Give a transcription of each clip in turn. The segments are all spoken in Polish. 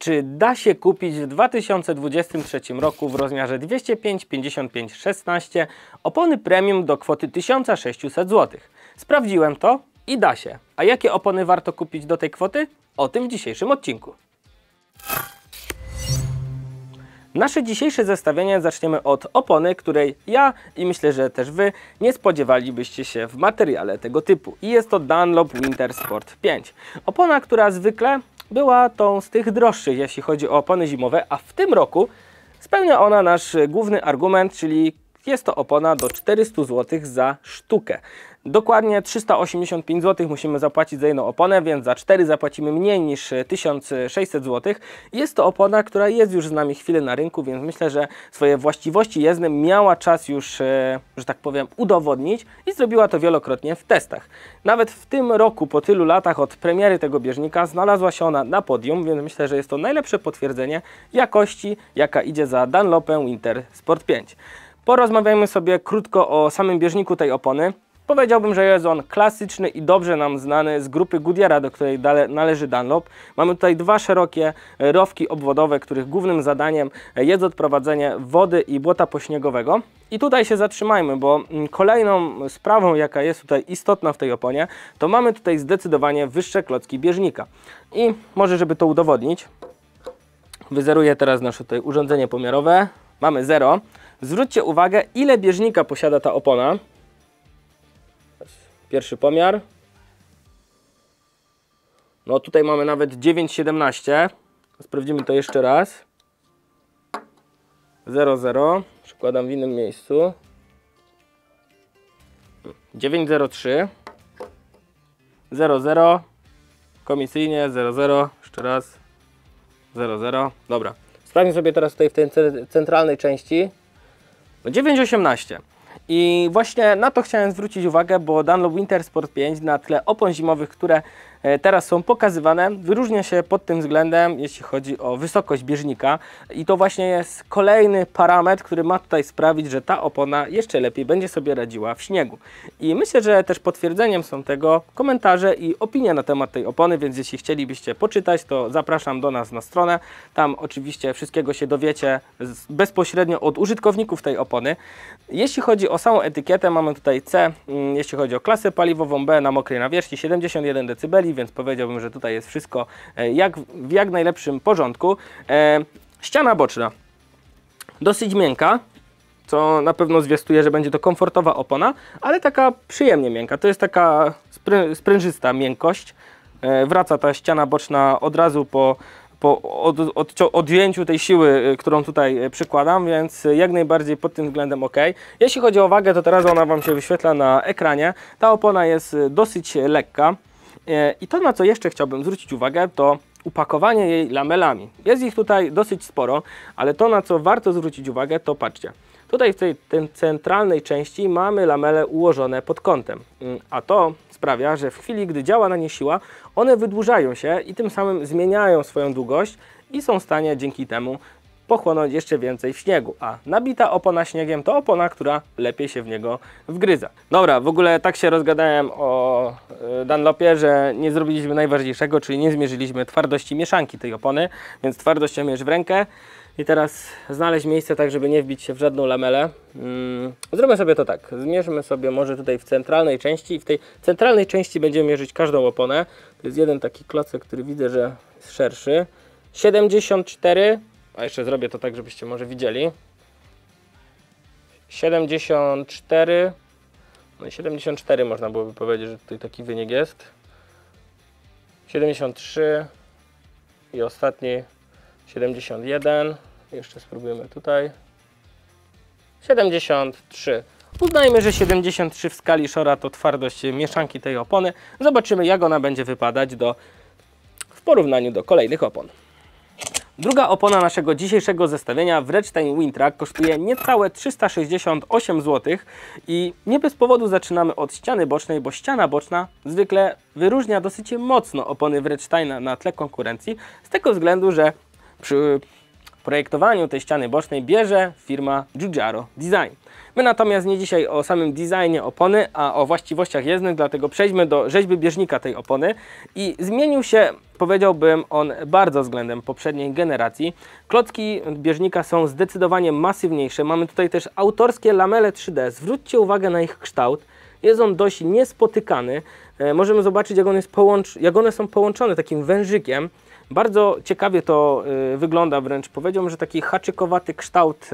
Czy da się kupić w 2023 roku w rozmiarze 205, 55, 16 opony premium do kwoty 1600 zł? Sprawdziłem to i da się. A jakie opony warto kupić do tej kwoty? O tym w dzisiejszym odcinku. Nasze dzisiejsze zestawienie zaczniemy od opony, której ja i myślę, że też Wy nie spodziewalibyście się w materiale tego typu. I jest to Dunlop Winter Sport 5. Opona, która zwykle była tą z tych droższych, jeśli chodzi o opony zimowe, a w tym roku spełnia ona nasz główny argument, czyli jest to opona do 400 zł za sztukę. Dokładnie 385 zł musimy zapłacić za jedną oponę, więc za 4 zapłacimy mniej niż 1600 zł. Jest to opona, która jest już z nami chwilę na rynku, więc myślę, że swoje właściwości jezdne miała czas już, że tak powiem, udowodnić i zrobiła to wielokrotnie w testach. Nawet w tym roku, po tylu latach od premiery tego bieżnika, znalazła się ona na podium, więc myślę, że jest to najlepsze potwierdzenie jakości, jaka idzie za Dunlopem Winter Sport 5. Porozmawiajmy sobie krótko o samym bieżniku tej opony. Powiedziałbym, że jest on klasyczny i dobrze nam znany z grupy Goodyeara, do której należy Dunlop. Mamy tutaj dwa szerokie rowki obwodowe, których głównym zadaniem jest odprowadzenie wody i błota pośniegowego. I tutaj się zatrzymajmy, bo kolejną sprawą, jaka jest tutaj istotna w tej oponie, to mamy tutaj zdecydowanie wyższe klocki bieżnika. I może, żeby to udowodnić, wyzeruję teraz nasze tutaj urządzenie pomiarowe. Mamy 0. Zwróćcie uwagę, ile bieżnika posiada ta opona. Pierwszy pomiar. No tutaj mamy nawet 9,17. Sprawdzimy to jeszcze raz. 0,0. Przykładam w innym miejscu. 9,03. 0,0. Komisyjnie 0,0. Jeszcze raz. 0,0. Dobra. Sprawdźmy sobie teraz tutaj w tej centralnej części. 9,18. I właśnie na to chciałem zwrócić uwagę, bo Dunlop Winter Sport 5 na tle opon zimowych, które teraz są pokazywane, wyróżnia się pod tym względem, jeśli chodzi o wysokość bieżnika. I to właśnie jest kolejny parametr, który ma tutaj sprawić, że ta opona jeszcze lepiej będzie sobie radziła w śniegu. I myślę, że też potwierdzeniem są tego komentarze i opinie na temat tej opony, więc jeśli chcielibyście poczytać, to zapraszam do nas na stronę. Tam oczywiście wszystkiego się dowiecie bezpośrednio od użytkowników tej opony. Jeśli chodzi o samą etykietę, mamy tutaj C, jeśli chodzi o klasę paliwową, B na mokrej nawierzchni, 71 dB, więc powiedziałbym, że tutaj jest wszystko w jak najlepszym porządku. Ściana boczna dosyć miękka, co na pewno zwiastuje, że będzie to komfortowa opona, ale taka przyjemnie miękka. To jest taka sprężysta miękkość. Wraca ta ściana boczna od razu po odjęciu tej siły, którą tutaj przykładam, więc jak najbardziej pod tym względem ok. Jeśli chodzi o wagę, to teraz ona Wam się wyświetla na ekranie. Ta opona jest dosyć lekka. I to, na co jeszcze chciałbym zwrócić uwagę, to upakowanie jej lamelami. Jest ich tutaj dosyć sporo, ale to, na co warto zwrócić uwagę, to patrzcie. Tutaj w tej centralnej części mamy lamele ułożone pod kątem, a to sprawia, że w chwili, gdy działa na nie siła, one wydłużają się i tym samym zmieniają swoją długość i są w stanie dzięki temu pochłonąć jeszcze więcej śniegu, a nabita opona śniegiem to opona, która lepiej się w niego wgryza. Dobra, w ogóle tak się rozgadałem o Dunlopie, że nie zrobiliśmy najważniejszego, czyli nie zmierzyliśmy twardości mieszanki tej opony, więc twardością mierz w rękę i teraz znaleźć miejsce tak, żeby nie wbić się w żadną lamelę. Zrobię sobie to tak, zmierzmy sobie może tutaj w centralnej części i w tej centralnej części będziemy mierzyć każdą oponę. To jest jeden taki klocek, który widzę, że jest szerszy. 74. A jeszcze zrobię to tak, żebyście może widzieli. 74. No i 74 można byłoby powiedzieć, że tutaj taki wynik jest. 73. I ostatni 71. Jeszcze spróbujemy tutaj. 73. Uznajmy, że 73 w skali Shora to twardość mieszanki tej opony. Zobaczymy, jak ona będzie wypadać w porównaniu do kolejnych opon. Druga opona naszego dzisiejszego zestawienia, Vredestein Wintrac, kosztuje niecałe 368 zł i nie bez powodu zaczynamy od ściany bocznej, bo ściana boczna zwykle wyróżnia dosyć mocno opony Vredesteina na tle konkurencji z tego względu, że przy projektowaniu tej ściany bocznej bierze firma Giugiaro Design. My natomiast nie dzisiaj o samym designie opony, a o właściwościach jezdnych, dlatego przejdźmy do rzeźby bieżnika tej opony. I zmienił się, powiedziałbym, on bardzo względem poprzedniej generacji. Klocki bieżnika są zdecydowanie masywniejsze. Mamy tutaj też autorskie lamele 3D. Zwróćcie uwagę na ich kształt. Jest on dość niespotykany. Możemy zobaczyć, jak one są połączone takim wężykiem. Bardzo ciekawie to wygląda, wręcz powiedziałbym, że taki haczykowaty kształt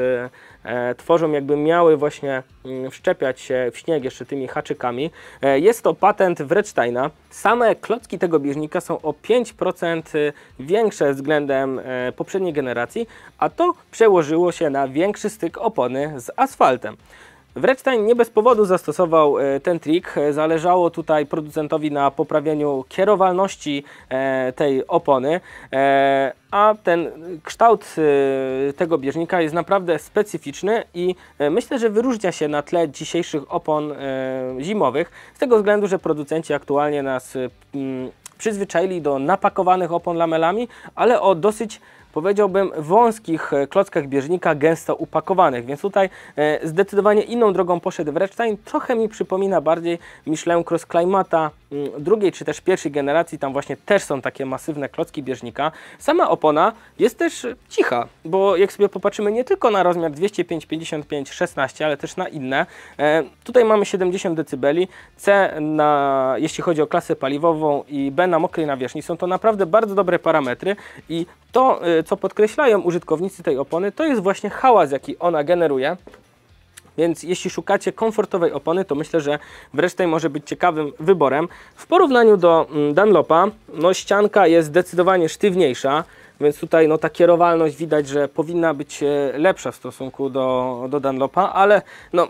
tworzą, jakby miały właśnie wszczepiać się w śnieg jeszcze tymi haczykami. Jest to patent Vredesteina. Same klocki tego bieżnika są o 5% większe względem poprzedniej generacji, a to przełożyło się na większy styk opony z asfaltem. Vredestein nie bez powodu zastosował ten trik. Zależało tutaj producentowi na poprawieniu kierowalności tej opony, a ten kształt tego bieżnika jest naprawdę specyficzny i myślę, że wyróżnia się na tle dzisiejszych opon zimowych, z tego względu, że producenci aktualnie nas przyzwyczaili do napakowanych opon lamelami, ale o dosyć, powiedziałbym, wąskich klockach bieżnika, gęsto upakowanych, więc tutaj zdecydowanie inną drogą poszedł Vredestein. Trochę mi przypomina bardziej Michelin Cross Climata drugiej czy też pierwszej generacji, tam właśnie też są takie masywne klocki bieżnika. Sama opona jest też cicha, bo jak sobie popatrzymy nie tylko na rozmiar 205, 55, 16, ale też na inne. Tutaj mamy 70 dB, C na, jeśli chodzi o klasę paliwową, i B na mokrej nawierzchni. Są to naprawdę bardzo dobre parametry i to, co podkreślają użytkownicy tej opony, to jest właśnie hałas, jaki ona generuje. Więc jeśli szukacie komfortowej opony, to myślę, że Vredestein może być ciekawym wyborem. W porównaniu do Dunlopa, no ścianka jest zdecydowanie sztywniejsza, więc tutaj no, ta kierowalność widać, że powinna być lepsza w stosunku do Dunlopa, ale no,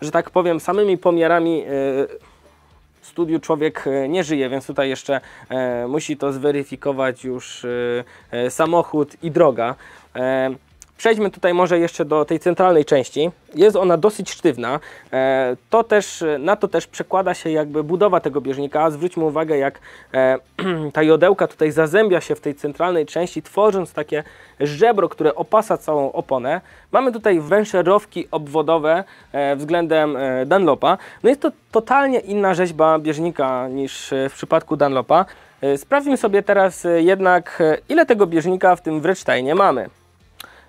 że tak powiem, samymi pomiarami studiu człowiek nie żyje, więc tutaj jeszcze musi to zweryfikować już samochód i droga. Przejdźmy tutaj może jeszcze do tej centralnej części. Jest ona dosyć sztywna. Na to też przekłada się jakby budowa tego bieżnika. Zwróćmy uwagę, jak ta jodełka tutaj zazębia się w tej centralnej części, tworząc takie żebro, które opasa całą oponę. Mamy tutaj węszerowki obwodowe względem Dunlopa. No jest to totalnie inna rzeźba bieżnika niż w przypadku Dunlopa. Sprawdźmy sobie teraz jednak, ile tego bieżnika w tym Vredesteinie mamy.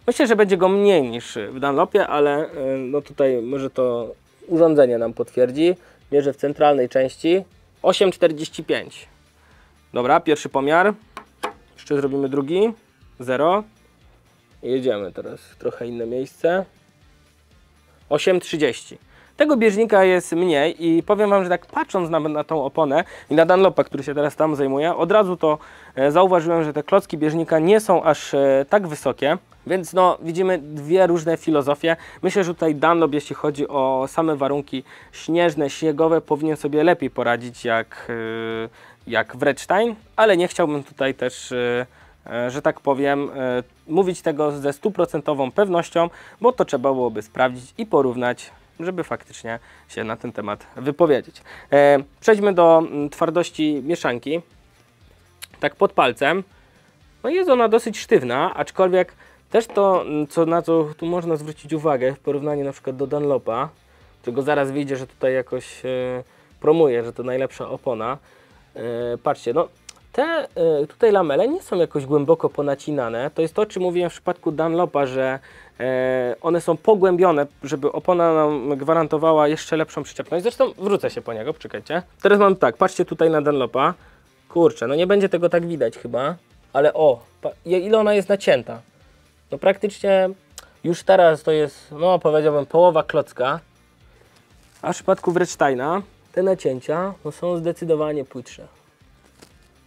Myślę, że będzie go mniej niż w Dunlopie, ale no tutaj może to urządzenie nam potwierdzi. Mierzę w centralnej części 8,45. Dobra, pierwszy pomiar. Jeszcze zrobimy drugi. 0. Jedziemy teraz w trochę inne miejsce. 8,30. Tego bieżnika jest mniej i powiem Wam, że tak patrząc nawet na tą oponę i na Dunlopa, który się teraz tam zajmuje, od razu to zauważyłem, że te klocki bieżnika nie są aż tak wysokie. Więc no, widzimy dwie różne filozofie. Myślę, że tutaj Dunlop, jeśli chodzi o same warunki śnieżne, śniegowe, powinien sobie lepiej poradzić jak Vredestein, ale nie chciałbym tutaj też, że tak powiem, mówić tego ze stuprocentową pewnością, bo to trzeba byłoby sprawdzić i porównać, żeby faktycznie się na ten temat wypowiedzieć. Przejdźmy do twardości mieszanki. Tak pod palcem. No jest ona dosyć sztywna, aczkolwiek też to, na co tu można zwrócić uwagę w porównaniu na przykład do Dunlopa, którego zaraz wyjdzie, że tutaj jakoś promuje, że to najlepsza opona. Patrzcie, no te tutaj lamele nie są jakoś głęboko ponacinane. To jest to, o czym mówiłem w przypadku Dunlopa, że one są pogłębione, żeby opona nam gwarantowała jeszcze lepszą przyczepność. Zresztą wrócę się po niego, poczekajcie. Teraz mam tak, patrzcie tutaj na Dunlopa. Kurczę, no nie będzie tego tak widać chyba, ale o, ile ona jest nacięta. No praktycznie już teraz to jest, no powiedziałbym, połowa klocka, a w przypadku Vredesteina te nacięcia no, są zdecydowanie płytsze.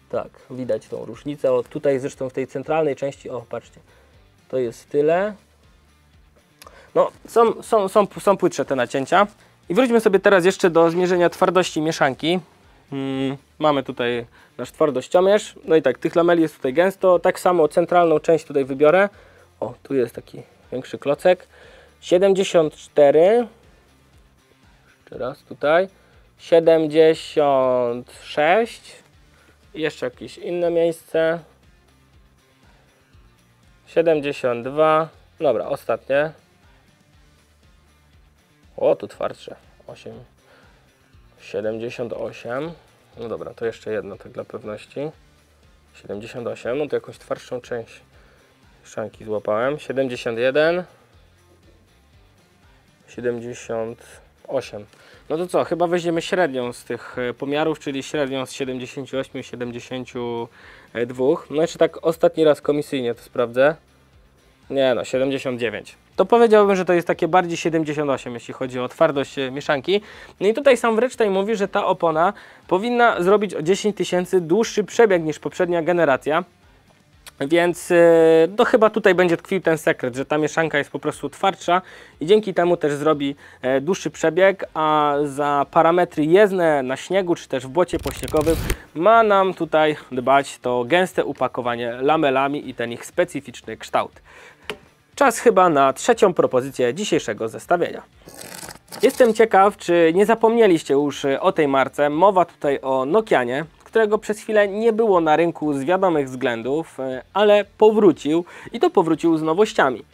Tak, widać tą różnicę. O, tutaj zresztą w tej centralnej części, o patrzcie, to jest tyle. No są płytsze te nacięcia. I wróćmy sobie teraz jeszcze do zmierzenia twardości mieszanki. Mamy tutaj nasz twardościomierz. No i tak, tych lameli jest tutaj gęsto. Tak samo centralną część tutaj wybiorę. O, tu jest taki większy klocek. 74. Jeszcze raz tutaj. 76. Jeszcze jakieś inne miejsce. 72. Dobra, ostatnie. O, tu twardsze. 8. 78. No dobra, to jeszcze jedno, tak dla pewności. 78, no to jakąś twardszą część szanki złapałem. 71. 78. No to co, chyba weźmiemy średnią z tych pomiarów, czyli średnią z 78, 72. No jeszcze tak ostatni raz komisyjnie to sprawdzę. Nie no, 79. To powiedziałbym, że to jest takie bardziej 78, jeśli chodzi o twardość mieszanki. No i tutaj sam Vredestein mówi, że ta opona powinna zrobić o 10 tysięcy dłuższy przebieg niż poprzednia generacja. Więc no chyba tutaj będzie tkwił ten sekret, że ta mieszanka jest po prostu twardsza i dzięki temu też zrobi dłuższy przebieg, a za parametry jezdne na śniegu czy też w błocie pośniegowym ma nam tutaj dbać to gęste upakowanie lamelami i ten ich specyficzny kształt. Czas chyba na trzecią propozycję dzisiejszego zestawienia. Jestem ciekaw, czy nie zapomnieliście już o tej marce. Mowa tutaj o Nokianie, którego przez chwilę nie było na rynku z wiadomych względów, ale powrócił i to powrócił z nowościami.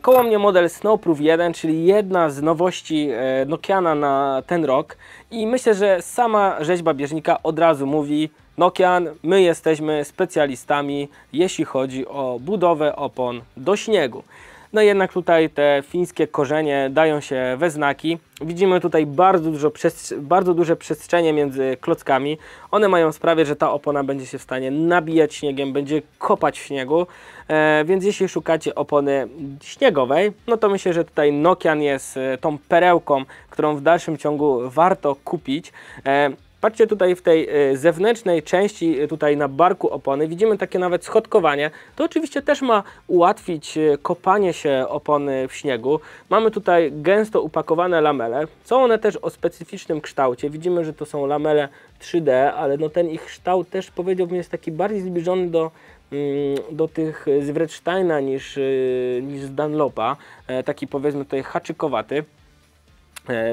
Koło mnie model Snowproof 1, czyli jedna z nowości Nokiana na ten rok i myślę, że sama rzeźba bieżnika od razu mówi: Nokian, my jesteśmy specjalistami, jeśli chodzi o budowę opon do śniegu. No jednak tutaj te fińskie korzenie dają się we znaki. Widzimy tutaj bardzo duże przestrzenie między klockami. One mają sprawię, że ta opona będzie się w stanie nabijać śniegiem, będzie kopać w śniegu. Więc jeśli szukacie opony śniegowej, no to myślę, że tutaj Nokian jest tą perełką, którą w dalszym ciągu warto kupić. Patrzcie tutaj w tej zewnętrznej części, tutaj na barku opony, widzimy takie nawet schodkowanie. To oczywiście też ma ułatwić kopanie się opony w śniegu. Mamy tutaj gęsto upakowane lamele. Są one też o specyficznym kształcie. Widzimy, że to są lamele 3D, ale no ten ich kształt też, powiedziałbym, jest taki bardziej zbliżony do tych z Vredesteina niż z Dunlopa. Taki, powiedzmy, tutaj haczykowaty.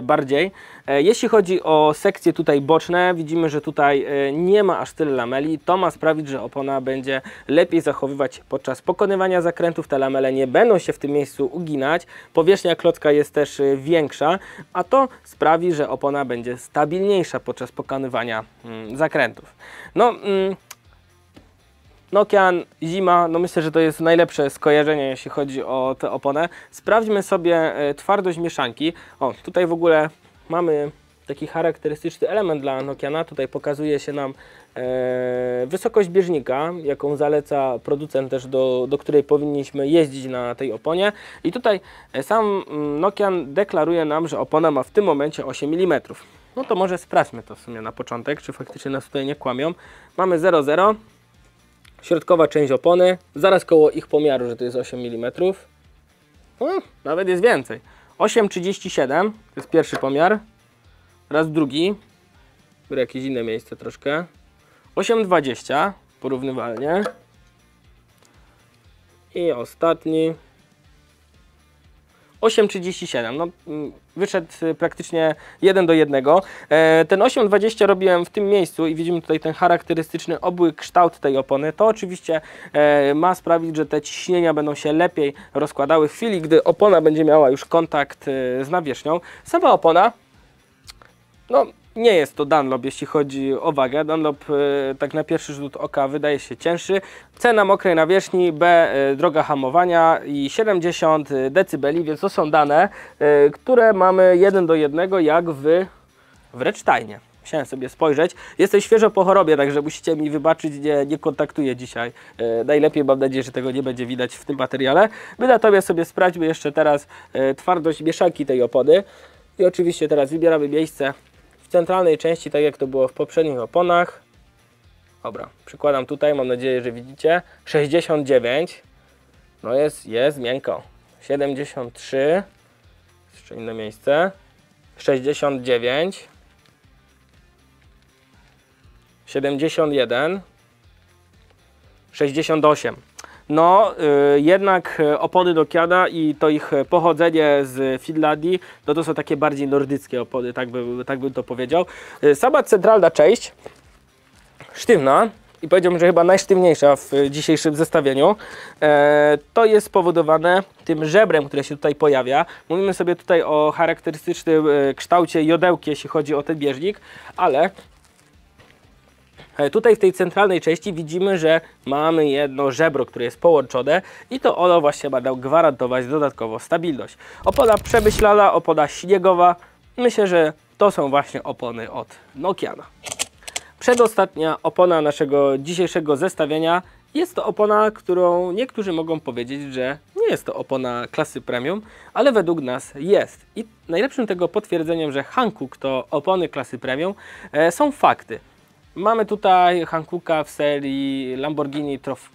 Bardziej. Jeśli chodzi o sekcje tutaj boczne, widzimy, że tutaj nie ma aż tyle lameli. To ma sprawić, że opona będzie lepiej zachowywać podczas pokonywania zakrętów. Te lamele nie będą się w tym miejscu uginać. Powierzchnia klocka jest też większa, a to sprawi, że opona będzie stabilniejsza podczas pokonywania zakrętów. No, Nokian, zima, no myślę, że to jest najlepsze skojarzenie, jeśli chodzi o tę oponę. Sprawdźmy sobie twardość mieszanki. O, tutaj w ogóle mamy taki charakterystyczny element dla Nokiana. Tutaj pokazuje się nam wysokość bieżnika, jaką zaleca producent też, do której powinniśmy jeździć na tej oponie. I tutaj sam Nokian deklaruje nam, że opona ma w tym momencie 8 mm. No to może sprawdźmy to w sumie na początek, czy faktycznie nas tutaj nie kłamią. Mamy 0,0. Środkowa część opony, zaraz koło ich pomiaru, że to jest 8 mm. O, nawet jest więcej. 8,37 to jest pierwszy pomiar. Raz drugi. Biorę jakieś inne miejsce troszkę. 8,20 porównywalnie. I ostatni. 8,37, no wyszedł praktycznie 1 do 1. Ten 8,20 robiłem w tym miejscu i widzimy tutaj ten charakterystyczny obły kształt tej opony. To oczywiście ma sprawić, że te ciśnienia będą się lepiej rozkładały w chwili, gdy opona będzie miała już kontakt z nawierzchnią. Sama opona, no nie jest to Dunlop, jeśli chodzi o wagę. Dunlop tak na pierwszy rzut oka wydaje się cięższy. C na mokrej nawierzchni, B droga hamowania i 70 decybeli, więc to są dane, które mamy 1 do 1 jak w Vredesteinie. Musiałem sobie spojrzeć. Jestem świeżo po chorobie, także musicie mi wybaczyć, nie kontaktuję dzisiaj. Najlepiej, mam nadzieję, że tego nie będzie widać w tym materiale. My natomiast sobie sprawdźmy jeszcze teraz twardość mieszanki tej opony. I oczywiście teraz wybieramy miejsce w centralnej części, tak jak to było w poprzednich oponach. Dobra, przykładam tutaj, mam nadzieję, że widzicie. 69, no jest miękko. 73, jeszcze inne miejsce. 69, 71, 68. No, jednak opony Nokiana i to ich pochodzenie z Finlandii, no to są takie bardziej nordyckie opony, tak bym to powiedział. Sama centralna część, sztywna, i powiedziałbym, że chyba najsztywniejsza w dzisiejszym zestawieniu. To jest spowodowane tym żebrem, które się tutaj pojawia. Mówimy sobie tutaj o charakterystycznym kształcie jodełki, jeśli chodzi o ten bieżnik, ale tutaj w tej centralnej części widzimy, że mamy jedno żebro, które jest połączone i to ono właśnie ma nam gwarantować dodatkowo stabilność. Opona przemyślana, opona śniegowa. Myślę, że to są właśnie opony od Nokiana. Przedostatnia opona naszego dzisiejszego zestawienia jest to opona, którą niektórzy mogą powiedzieć, że nie jest to opona klasy premium, ale według nas jest. I najlepszym tego potwierdzeniem, że Hankook to opony klasy premium, są fakty. Mamy tutaj Hankooka w serii Lamborghini Trofeo.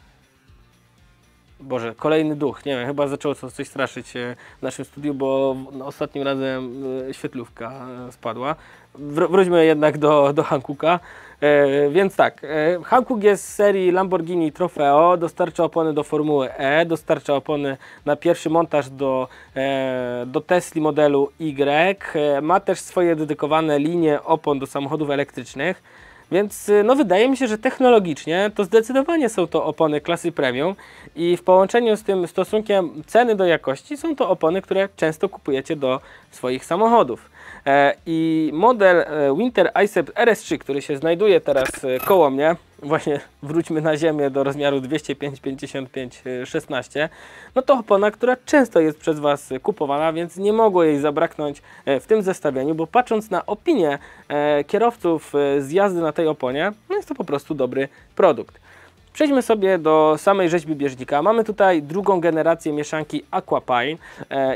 Boże, kolejny duch, nie wiem, chyba zaczęło coś straszyć w naszym studiu, bo ostatnim razem świetlówka spadła. Wróćmy jednak do Hankooka. Więc tak, Hankook jest z serii Lamborghini Trofeo, dostarcza opony do Formuły E, dostarcza opony na pierwszy montaż do Tesli modelu Y, ma też swoje dedykowane linie opon do samochodów elektrycznych. Więc no, wydaje mi się, że technologicznie to zdecydowanie są to opony klasy premium i w połączeniu z tym stosunkiem ceny do jakości są to opony, które często kupujecie do swoich samochodów. I model Winter i*cept RS3, który się znajduje teraz koło mnie, właśnie wróćmy na ziemię do rozmiaru 205-55-16, no to opona, która często jest przez Was kupowana, więc nie mogło jej zabraknąć w tym zestawieniu, bo patrząc na opinię kierowców z jazdy na tej oponie, no jest to po prostu dobry produkt. Przejdźmy sobie do samej rzeźby bieżnika. Mamy tutaj drugą generację mieszanki Aqua Pine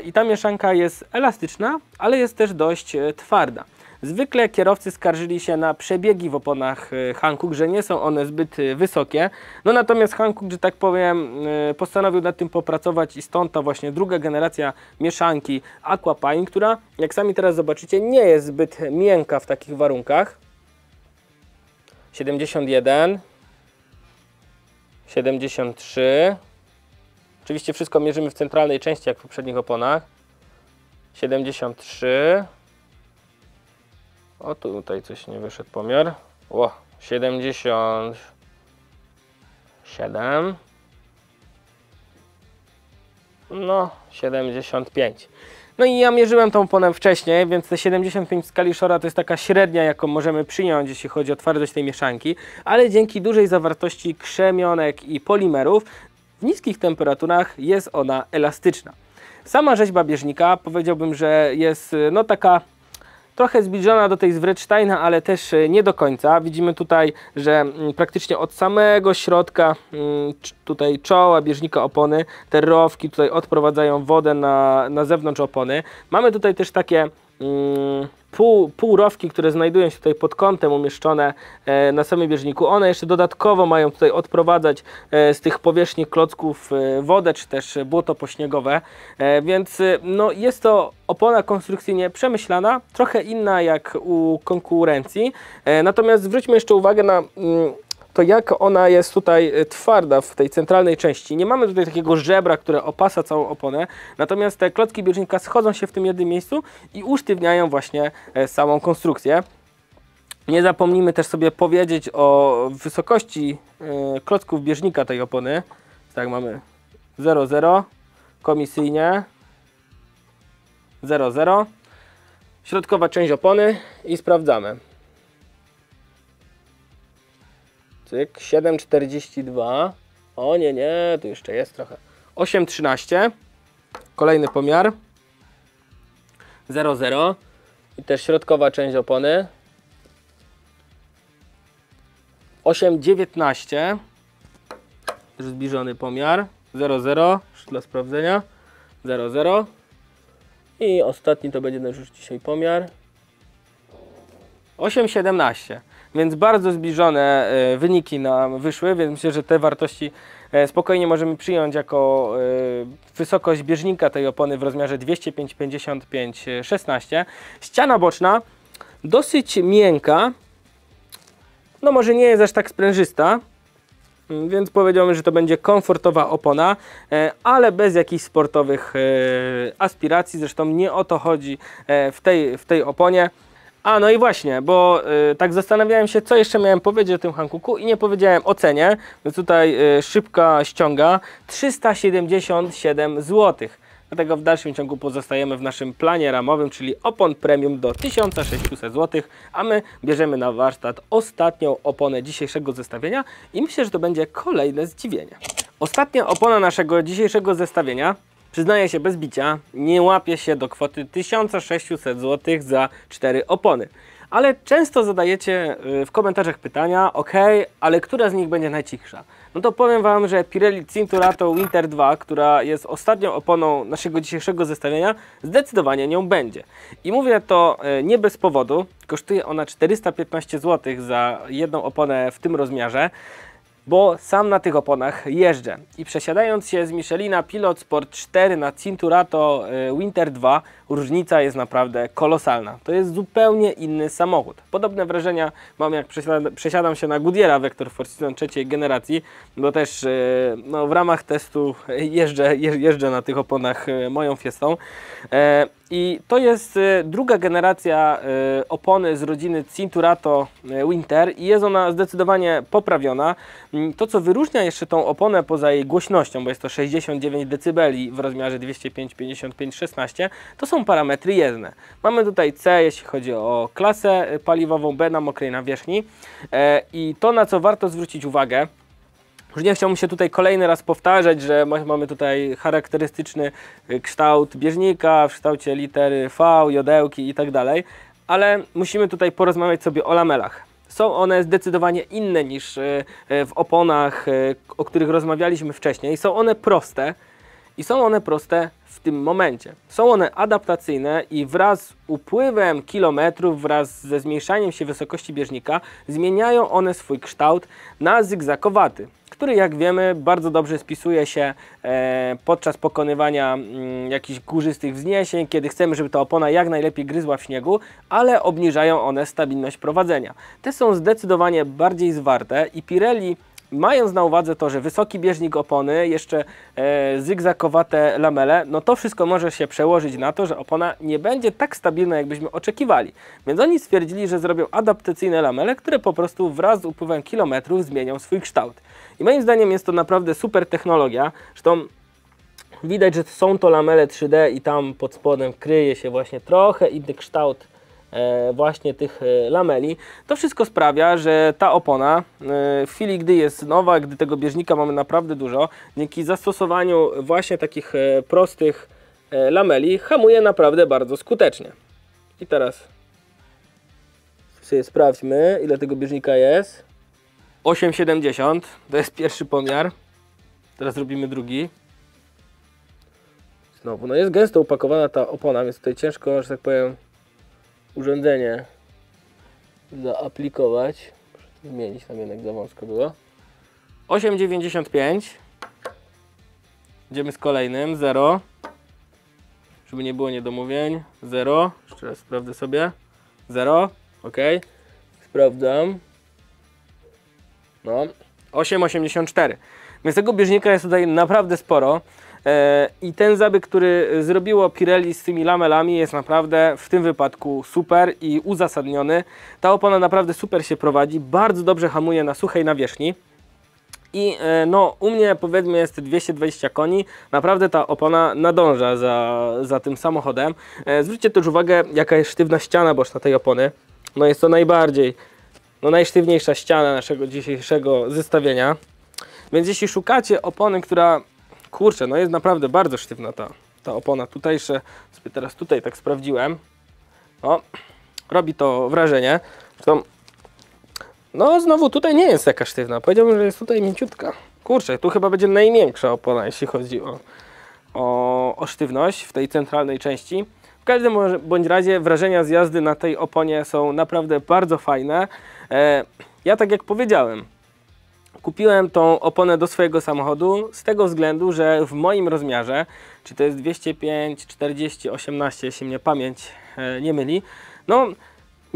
i ta mieszanka jest elastyczna, ale jest też dość twarda. Zwykle kierowcy skarżyli się na przebiegi w oponach Hankook, że nie są one zbyt wysokie. No natomiast Hankook, że tak powiem, postanowił nad tym popracować i stąd ta właśnie druga generacja mieszanki Aqua Pine, która jak sami teraz zobaczycie nie jest zbyt miękka w takich warunkach. 71, 73, oczywiście wszystko mierzymy w centralnej części jak w poprzednich oponach, 73, o tutaj coś nie wyszedł pomiar, 77, no 75. No i ja mierzyłem tą oponę wcześniej, więc te 75 w skali Shora to jest taka średnia, jaką możemy przyjąć, jeśli chodzi o twardość tej mieszanki, ale dzięki dużej zawartości krzemionek i polimerów w niskich temperaturach jest ona elastyczna. Sama rzeźba bieżnika powiedziałbym, że jest no taka trochę zbliżona do tej z Vredesteina, ale też nie do końca. Widzimy tutaj, że praktycznie od samego środka tutaj czoła bieżnika opony, te rowki tutaj odprowadzają wodę na zewnątrz opony. Mamy tutaj też takie półrowki, które znajdują się tutaj pod kątem umieszczone na samym bieżniku. One jeszcze dodatkowo mają tutaj odprowadzać z tych powierzchni klocków wodę, czy też błoto pośniegowe. Więc no, jest to opona konstrukcyjnie przemyślana, trochę inna jak u konkurencji. Natomiast zwróćmy jeszcze uwagę na to, jak ona jest tutaj twarda w tej centralnej części. Nie mamy tutaj takiego żebra, które opasa całą oponę, natomiast te klocki bieżnika schodzą się w tym jednym miejscu i usztywniają właśnie samą konstrukcję. Nie zapomnijmy też sobie powiedzieć o wysokości klocków bieżnika tej opony. Tak, mamy 0,0, komisyjnie 0,0, środkowa część opony i sprawdzamy. 7,42, o nie, nie, tu jeszcze jest trochę, 8,13, kolejny pomiar, 0,0 i też środkowa część opony, 8,19, też zbliżony pomiar, 0,0, dla sprawdzenia, 0,0 i ostatni to będzie nasz już dzisiaj pomiar, 8,17. Więc bardzo zbliżone wyniki nam wyszły, więc myślę, że te wartości spokojnie możemy przyjąć jako wysokość bieżnika tej opony w rozmiarze 205-55-16. Ściana boczna dosyć miękka, no może nie jest aż tak sprężysta, więc powiedziałbym, że to będzie komfortowa opona, ale bez jakichś sportowych aspiracji, zresztą nie o to chodzi w tej oponie. A, no i właśnie, bo tak zastanawiałem się, co jeszcze miałem powiedzieć o tym Hankooku i nie powiedziałem o cenie. No tutaj szybka ściąga, 377 zł. Dlatego w dalszym ciągu pozostajemy w naszym planie ramowym, czyli opon premium do 1600 zł, a my bierzemy na warsztat ostatnią oponę dzisiejszego zestawienia i myślę, że to będzie kolejne zdziwienie. Ostatnia opona naszego dzisiejszego zestawienia, przyznaję się bez bicia, nie łapie się do kwoty 1600 zł za 4 opony. Ale często zadajecie w komentarzach pytania, ok, ale która z nich będzie najcichsza? No to powiem Wam, że Pirelli Cinturato Winter 2, która jest ostatnią oponą naszego dzisiejszego zestawienia, zdecydowanie nią będzie. I mówię to nie bez powodu, kosztuje ona 415 zł za jedną oponę w tym rozmiarze, bo sam na tych oponach jeżdżę i przesiadając się z Michelina Pilot Sport 4 na Cinturato Winter 2 różnica jest naprawdę kolosalna. To jest zupełnie inny samochód. Podobne wrażenia mam, jak przesiadam się na Goodyeara Vector Forstino 3. generacji, bo też no, w ramach testu jeżdżę na tych oponach moją Fiestą. I to jest druga generacja opony z rodziny Cinturato Winter i jest ona zdecydowanie poprawiona. To, co wyróżnia jeszcze tą oponę poza jej głośnością, bo jest to 69 dB w rozmiarze 205, 55, 16, to są parametry jezdne. Mamy tutaj C, jeśli chodzi o klasę paliwową, B na mokrej nawierzchni i to, na co warto zwrócić uwagę. Już nie chciałbym się tutaj kolejny raz powtarzać, że mamy tutaj charakterystyczny kształt bieżnika w kształcie litery V, jodełki i tak dalej, ale musimy tutaj porozmawiać sobie o lamelach. Są one zdecydowanie inne niż w oponach, o których rozmawialiśmy wcześniej. Są one proste i są one proste w tym momencie. Są one adaptacyjne i wraz z upływem kilometrów, wraz ze zmniejszaniem się wysokości bieżnika zmieniają one swój kształt na zygzakowaty, który, jak wiemy, bardzo dobrze spisuje się podczas pokonywania jakichś górzystych wzniesień, kiedy chcemy, żeby ta opona jak najlepiej gryzła w śniegu, ale obniżają one stabilność prowadzenia. Te są zdecydowanie bardziej zwarte i Pirelli, mając na uwadze to, że wysoki bieżnik opony, jeszcze zygzakowate lamele, no to wszystko może się przełożyć na to, że opona nie będzie tak stabilna, jakbyśmy oczekiwali. Więc oni stwierdzili, że zrobią adaptacyjne lamele, które po prostu wraz z upływem kilometrów zmienią swój kształt. I moim zdaniem jest to naprawdę super technologia. Zresztą widać, że są to lamele 3D i tam pod spodem kryje się właśnie trochę inny kształt właśnie tych lameli. To wszystko sprawia, że ta opona w chwili, gdy jest nowa, gdy tego bieżnika mamy naprawdę dużo, dzięki zastosowaniu właśnie takich prostych lameli hamuje naprawdę bardzo skutecznie. I teraz sobie sprawdźmy, ile tego bieżnika jest. 8,70 to jest pierwszy pomiar. Teraz robimy drugi. Znowu, no jest gęsto upakowana ta opona, więc tutaj ciężko, że tak powiem, urządzenie zaaplikować. Muszę to zmienić, tam jednak za wąsko było. 8,95. Idziemy z kolejnym. 0. Żeby nie było niedomówień. 0. Jeszcze raz sprawdzę sobie. 0. Ok. Sprawdzam. No. 8,84. Więc tego bieżnika jest tutaj naprawdę sporo. I ten zabieg, który zrobiło Pirelli z tymi lamelami, jest naprawdę w tym wypadku super i uzasadniony. Ta opona naprawdę super się prowadzi, bardzo dobrze hamuje na suchej nawierzchni. I no, u mnie powiedzmy jest 220 koni, naprawdę ta opona nadąża za tym samochodem. Zwróćcie też uwagę, jaka jest sztywna ściana boczna tej opony. No jest to najsztywniejsza ściana naszego dzisiejszego zestawienia. Więc jeśli szukacie opony, która... Kurczę, no jest naprawdę bardzo sztywna ta opona. Tutaj jeszcze sobie teraz tutaj tak sprawdziłem. O, robi to wrażenie. Zresztą, no znowu tutaj nie jest taka sztywna. Powiedziałbym, że jest tutaj mięciutka. Kurczę, tu chyba będzie najmiększa opona, jeśli chodzi o sztywność w tej centralnej części. W każdym bądź razie wrażenia z jazdy na tej oponie są naprawdę bardzo fajne. Ja tak jak powiedziałem, kupiłem tą oponę do swojego samochodu z tego względu, że w moim rozmiarze, czy to jest 205, 40, 18, jeśli mnie pamięć nie myli, no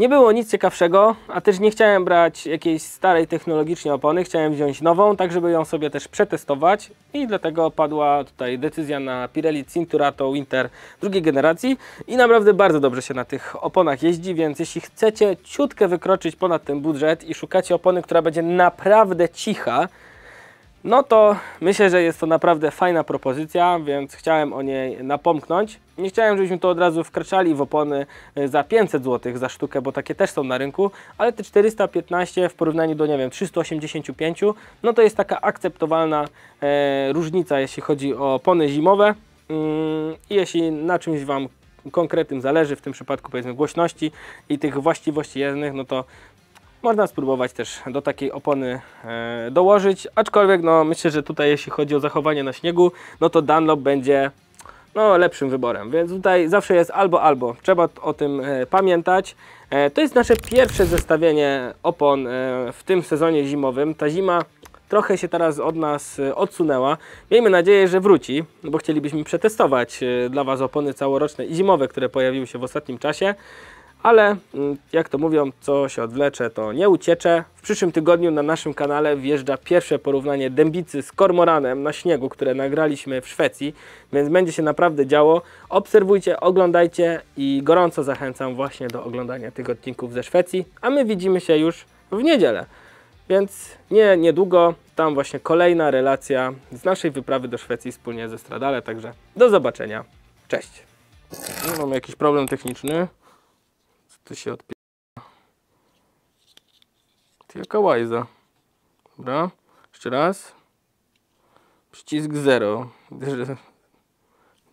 Nie było nic ciekawszego, a też nie chciałem brać jakiejś starej technologicznie opony, chciałem wziąć nową, tak żeby ją sobie też przetestować i dlatego padła tutaj decyzja na Pirelli Cinturato Winter 2 generacji i naprawdę bardzo dobrze się na tych oponach jeździ, więc jeśli chcecie ciutkę wykroczyć ponad ten budżet i szukacie opony, która będzie naprawdę cicha, no to myślę, że jest to naprawdę fajna propozycja, więc chciałem o niej napomknąć. Nie chciałem, żebyśmy to od razu wkraczali w opony za 500 zł za sztukę, bo takie też są na rynku, ale te 415 w porównaniu do, nie wiem, 385, no to jest taka akceptowalna różnica, jeśli chodzi o opony zimowe. I jeśli na czymś Wam konkretnym zależy, w tym przypadku powiedzmy głośności i tych właściwości jezdnych, no to można spróbować też do takiej opony dołożyć, aczkolwiek no, myślę, że tutaj jeśli chodzi o zachowanie na śniegu, no to Dunlop będzie no, lepszym wyborem, więc tutaj zawsze jest albo, trzeba o tym pamiętać. To jest nasze pierwsze zestawienie opon w tym sezonie zimowym. Ta zima trochę się teraz od nas odsunęła. Miejmy nadzieję, że wróci, bo chcielibyśmy przetestować dla Was opony całoroczne i zimowe, które pojawiły się w ostatnim czasie. Ale jak to mówią, co się odwlecze, to nie uciecze. W przyszłym tygodniu na naszym kanale wjeżdża pierwsze porównanie dębicy z kormoranem na śniegu, które nagraliśmy w Szwecji, więc będzie się naprawdę działo. Obserwujcie, oglądajcie i gorąco zachęcam właśnie do oglądania tych odcinków ze Szwecji, a my widzimy się już w niedzielę, więc niedługo tam właśnie kolejna relacja z naszej wyprawy do Szwecji wspólnie ze Stradale, także do zobaczenia, cześć. No, mamy jakiś problem techniczny. To się odpiera. Jaka łajza. Dobra, jeszcze raz. Przycisk 0.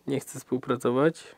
Nie chcę współpracować.